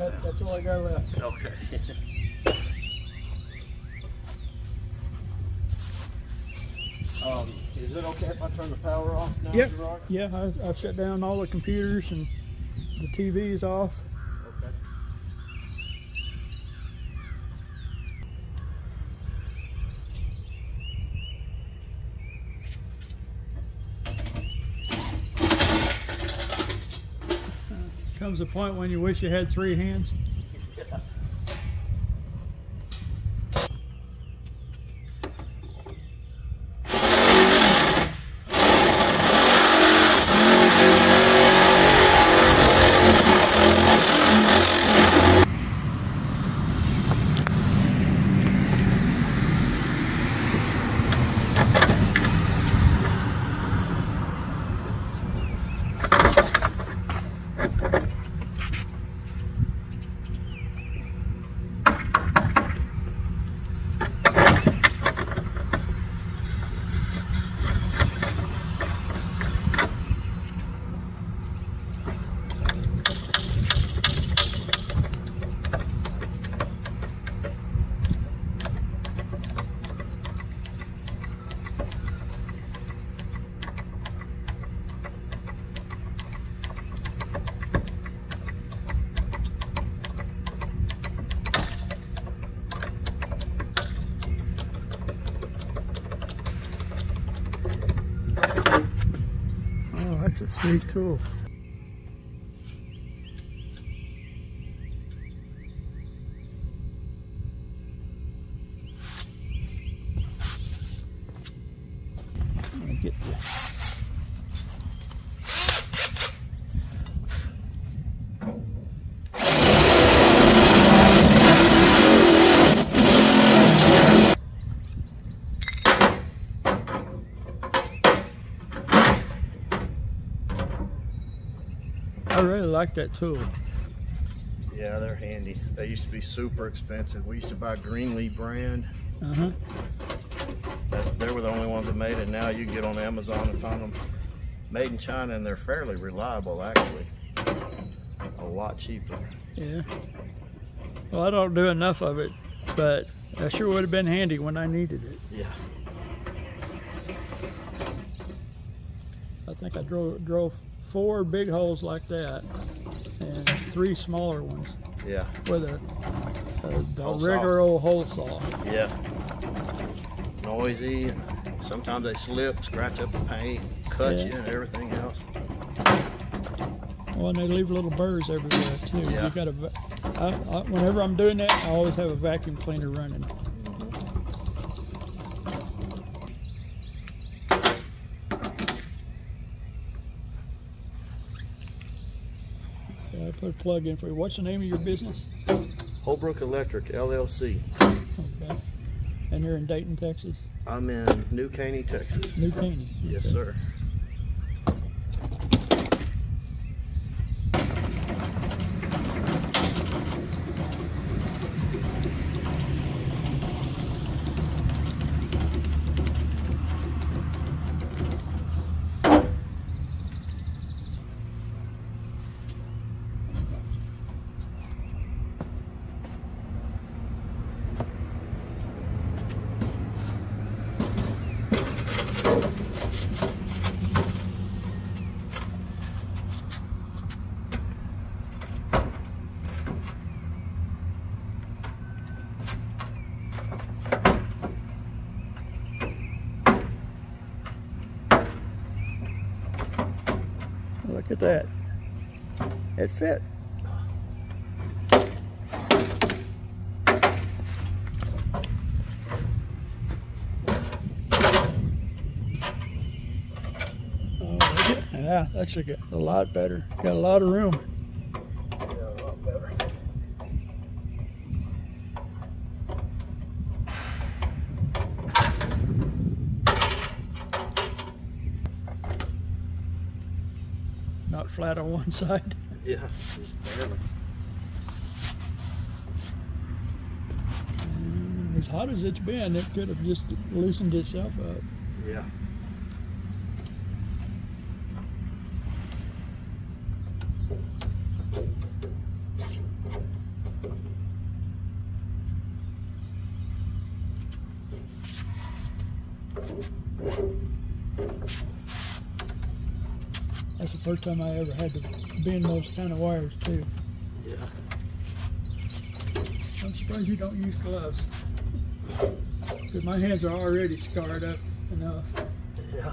off now. That's all I got left. Okay. Is it okay if I turn the power off now, Gerard? Yep. Yeah, I've shut down all the computers and the TV is off. Okay. Comes a point when you wish you had three hands. It's a sweet tool. I'm gonna get this. I really like that tool. Yeah, they're handy. They used to be super expensive. We used to buy Greenlee brand. Uh-huh. They were the only ones that made it. Now you can get on Amazon and find them made in China, and they're fairly reliable, actually. A lot cheaper. Yeah. Well, I don't do enough of it, but that sure would have been handy when I needed it. Yeah. I think I drove four big holes like that and three smaller ones. Yeah. With a regular old hole saw. Yeah. Noisy. Sometimes they slip, scratch up the paint, cut you and everything else. Well, and they leave little burrs everywhere too. Yeah. You got to. Whenever I'm doing that, I always have a vacuum cleaner running. I put a plug in for you. What's the name of your business? Holbrook Electric, LLC. Okay. And you're in Dayton, Texas? I'm in New Caney, Texas. New Caney. Yes, sir. Look at that. It fit. Oh, yeah, that's a lot better. Got a lot of room. Yeah, a lot better. Not flat on one side. Yeah, just barely. And as hot as it's been, it could have just loosened itself up. Yeah. That's the first time I ever had to bend those kind of wires too. Yeah. I'm surprised you don't use gloves. Because my hands are already scarred up enough. Yeah.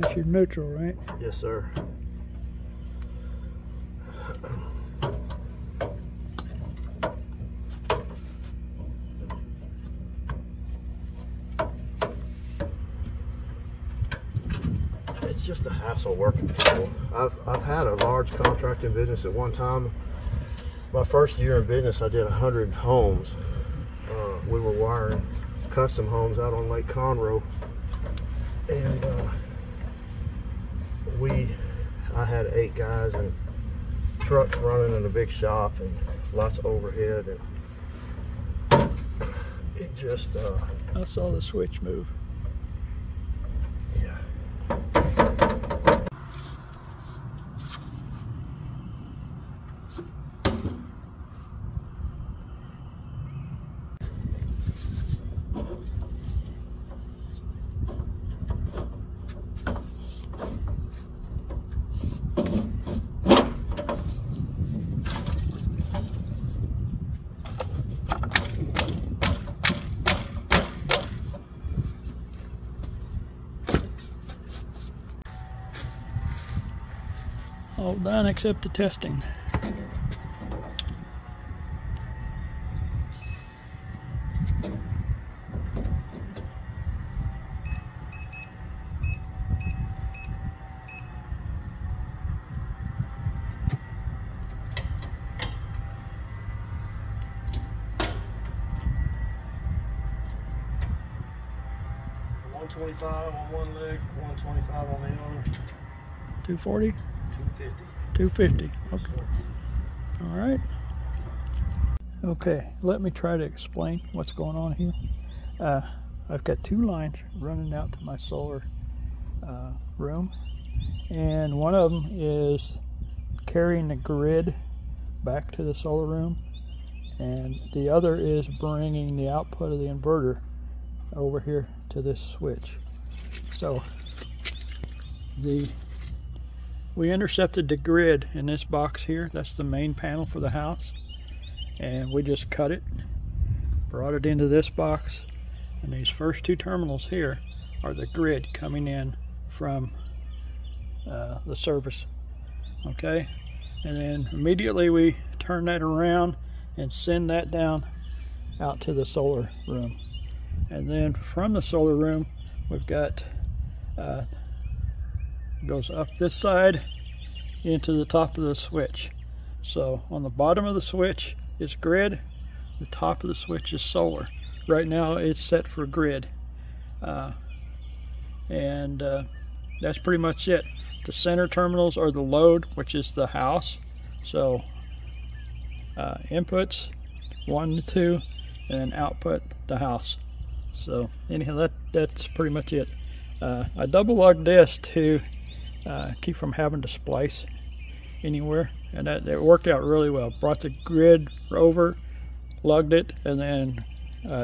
That's your neutral, right? Yes, sir. It's just a hassle working with people. I've had a large contracting business at one time. My first year in business, I did 100 homes. We were wiring custom homes out on Lake Conroe, and I had 8 guys and trucks running in a big shop and lots of overhead, and it just I saw the switch move. Yeah. All done except the testing. The 125 on one leg, 125 on the other. 240? 250. Okay. All right. Okay, let me try to explain what's going on here. I've got 2 lines running out to my solar room, and one of them is carrying the grid back to the solar room, and the other is bringing the output of the inverter over here to this switch. So we intercepted the grid in this box here. That's the main panel for the house. And we just cut it, brought it into this box. And these first 2 terminals here are the grid coming in from the service. Okay, and then immediately we turn that around and send that down out to the solar room. And then from the solar room, we've got goes up this side into the top of the switch. So on the bottom of the switch is grid, the top of the switch is solar. Right now it's set for grid, and that's pretty much it. The center terminals are the load, which is the house. So inputs 1 to 2, and then output the house. So anyhow, that's pretty much it. I double logged this to keep from having to splice anywhere, and that worked out really well. Brought the grid over, lugged it, and then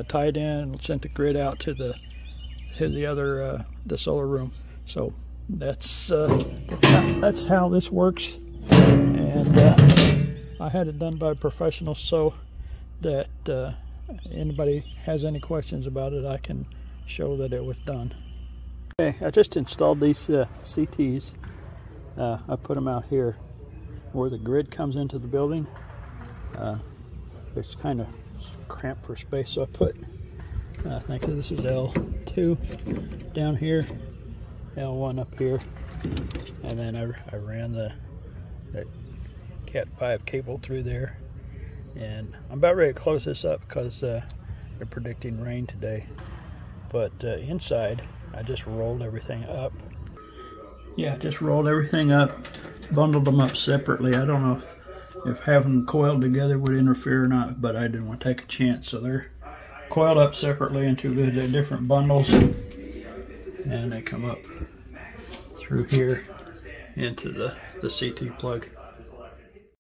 tied in and sent the grid out to the other the solar room. So that's how this works, and I had it done by a professional so that anybody has any questions about it, I can show that it was done. Okay, I just installed these CTs. I put them out here where the grid comes into the building. It's kind of cramped for space, so I put, I think this is L2 down here, L1 up here, and then I ran the Cat5 cable through there. And I'm about ready to close this up because they're predicting rain today. But inside, I just rolled everything up. Yeah, just rolled everything up, bundled them up separately. I don't know if having them coiled together would interfere or not, but I didn't want to take a chance. So they're coiled up separately into the different bundles, and they come up through here into the CT plug.